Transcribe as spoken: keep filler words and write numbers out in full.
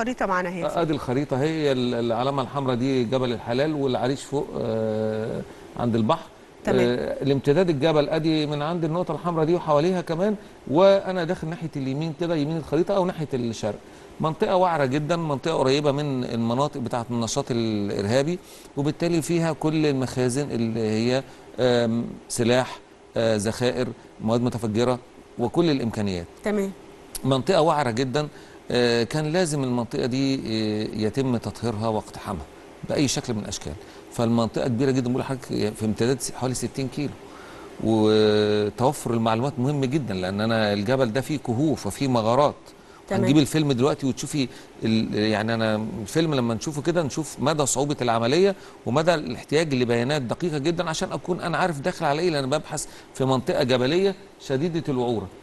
الخريطه معانا هي. ادي الخريطه، هي العلامه الحمراء دي جبل الحلال، والعريش فوق آه عند البحر. تمام. آه الامتداد الجبل ادي من عند النقطه الحمراء دي وحواليها كمان، وانا داخل ناحيه اليمين كده، يمين الخريطه او ناحيه الشرق. منطقه وعره جدا، منطقه قريبه من المناطق بتاعه النشاط الارهابي، وبالتالي فيها كل المخازن اللي هي سلاح، ذخائر، مواد متفجره، وكل الامكانيات. تمام. منطقه وعره جدا، كان لازم المنطقه دي يتم تطهيرها واقتحامها باي شكل من الاشكال. فالمنطقه كبيره جدا، بقول لحضرتك في امتداد حوالي ستين كيلو، وتوفر المعلومات مهم جدا، لان انا الجبل ده فيه كهوف وفيه مغارات. هنجيب الفيلم دلوقتي وتشوفي ال... يعني انا الفيلم لما نشوفه كده نشوف مدى صعوبه العمليه ومدى الاحتياج لبيانات دقيقه جدا عشان اكون انا عارف داخل على ايه، لان ببحث في منطقه جبليه شديده الوعوره.